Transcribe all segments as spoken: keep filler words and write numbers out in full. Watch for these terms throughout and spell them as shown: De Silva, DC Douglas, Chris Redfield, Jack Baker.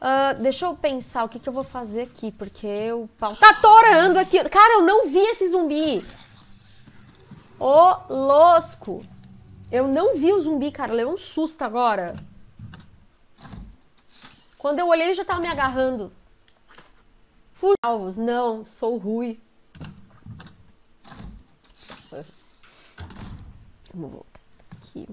Uh, deixa eu pensar o que, que eu vou fazer aqui, porque o pau tá torando aqui. Cara, eu não vi esse zumbi. Ô, losco. Eu não vi o zumbi, cara. Levei um susto agora. Quando eu olhei, ele já tava me agarrando. Fugiu. Alvos. Não, sou Rui. Vamos voltar aqui.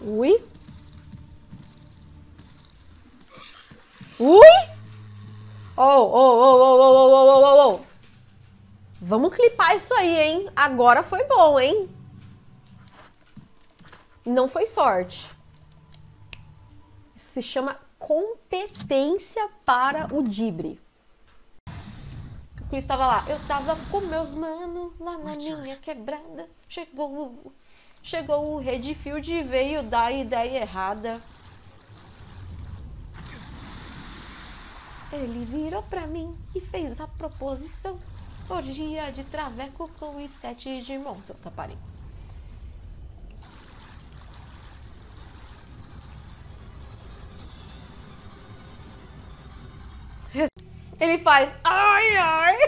Ui. Ui. Oh, oh, oh, oh, oh, oh, oh, oh, oh. Vamos clipar isso aí, hein? Agora foi bom, hein? Não foi sorte. Isso se chama competência para o dibre. O Chris estava lá. Eu tava com meus manos lá na minha quebrada. Chegou o... Chegou o Redfield e veio dar ideia errada. Ele virou pra mim e fez a proposição. Orgia de traveco com esquete de montão. Tá, parei. Ele faz... Ai, ai.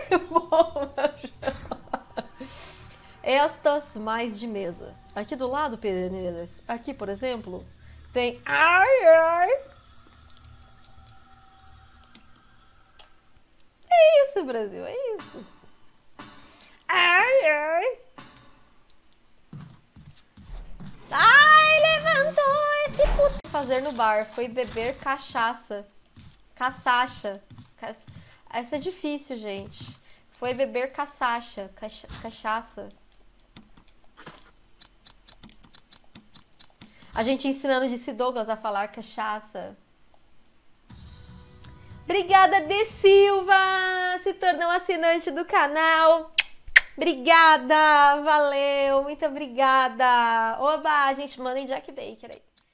Estas mais de mesa. Aqui do lado, Pedrineiras, aqui, por exemplo, tem... Ai, ai! É isso, Brasil, é isso. Ai, ai! Ai, levantou esse puto. Fazer no bar foi beber cachaça. Caçacha. Caça... Essa é difícil, gente. Foi beber caçacha. Cacha... Cachaça. A gente ensinando D C Douglas a falar cachaça. Obrigada, De Silva! Se tornou assinante do canal. Obrigada! Valeu! Muito obrigada! Oba! A gente manda em Jack Baker aí.